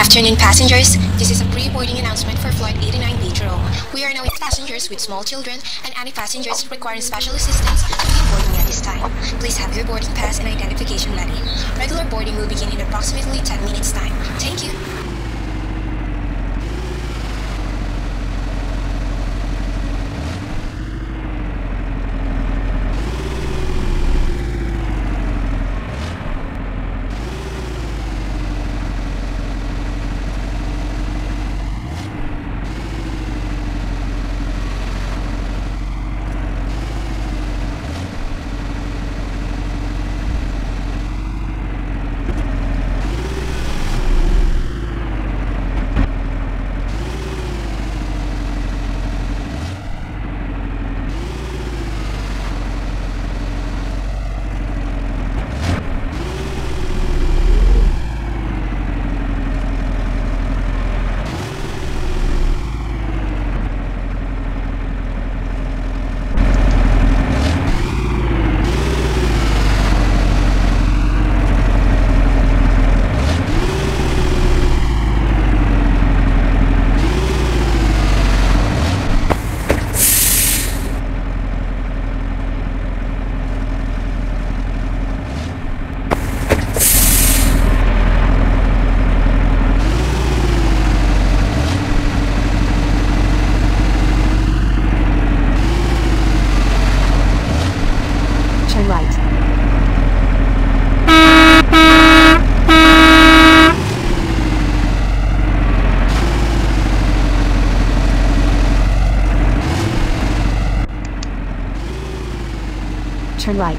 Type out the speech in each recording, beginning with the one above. afternoon, passengers. This is a pre-boarding announcement for Flight 89B Jerome. We are now with passengers with small children and any passengers requiring special assistance to begin boarding at this time. Please have your boarding pass and identification ready. Regular boarding will begin in approximately 10 minutes time. Thank you. Turn right.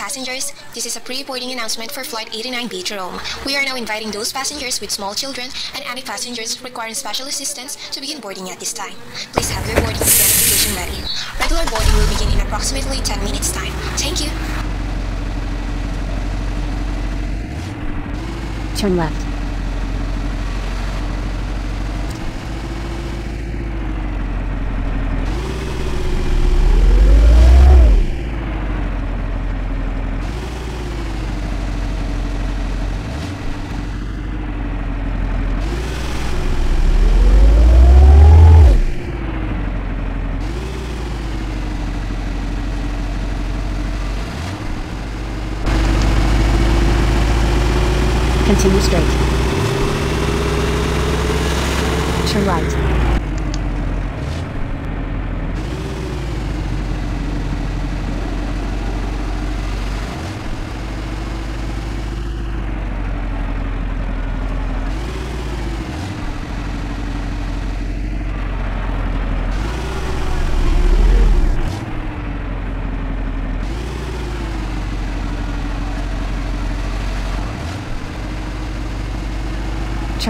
Passengers, this is a pre-boarding announcement for Flight 89B Jerome. We are now inviting those passengers with small children and any passengers requiring special assistance to begin boarding at this time. Please have your boarding identification ready. Regular boarding will begin in approximately 10 minutes time. Thank you. Turn left. Continue straight. Turn right.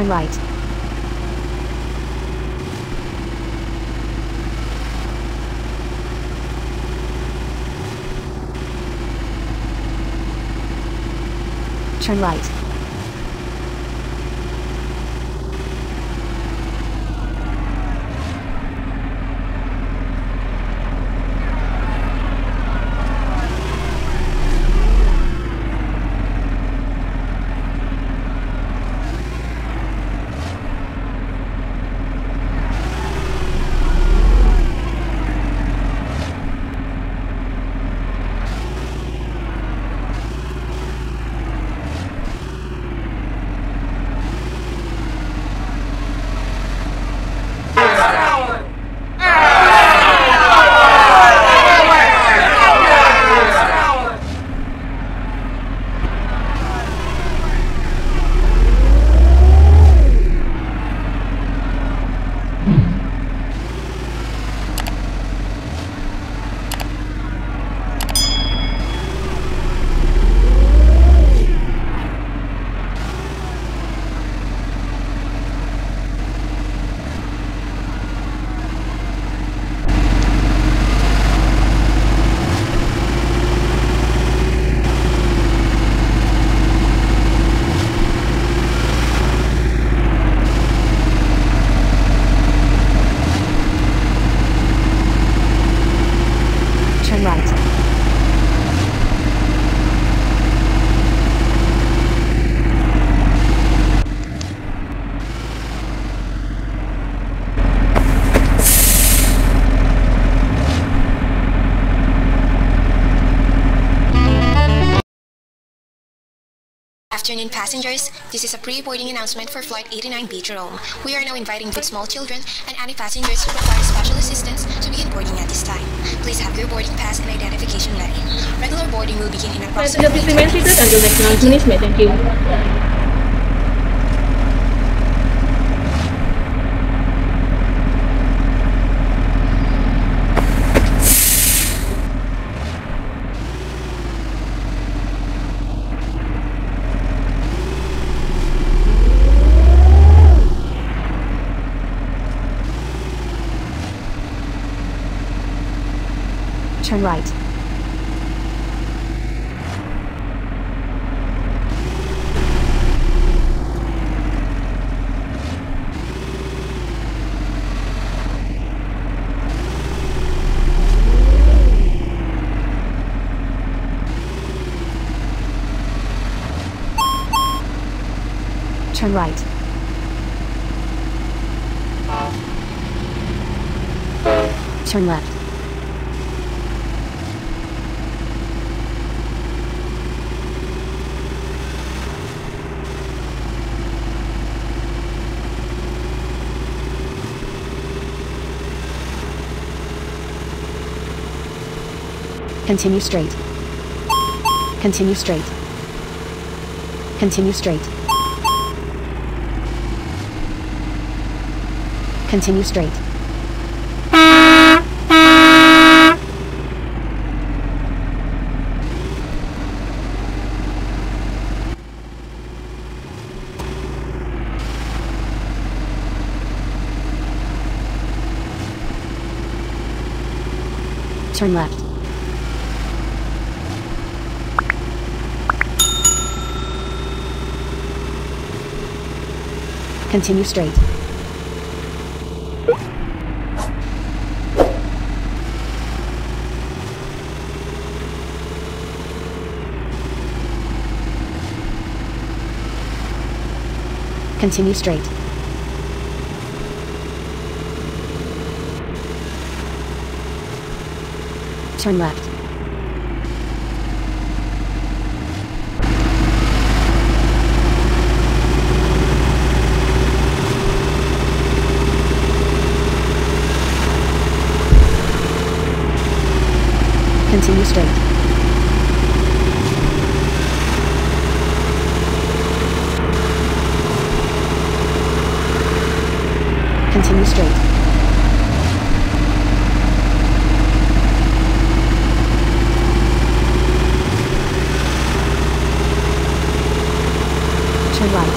Turn right. Turn right. afternoon, passengers. This is a pre-boarding announcement for Flight 89B Jerome. We are now inviting both small children and any passengers who require special assistance to begin boarding at this time. Please have your boarding pass and identification ready. Regular boarding will begin in approximately 3 minutes. Until next announcement is made. Thank you. Turn right. Turn right. Turn left. Continue straight. Continue straight. Continue straight. Continue straight. Turn left. Continue straight. Continue straight. Turn left. Continue straight. Continue straight. Turn right.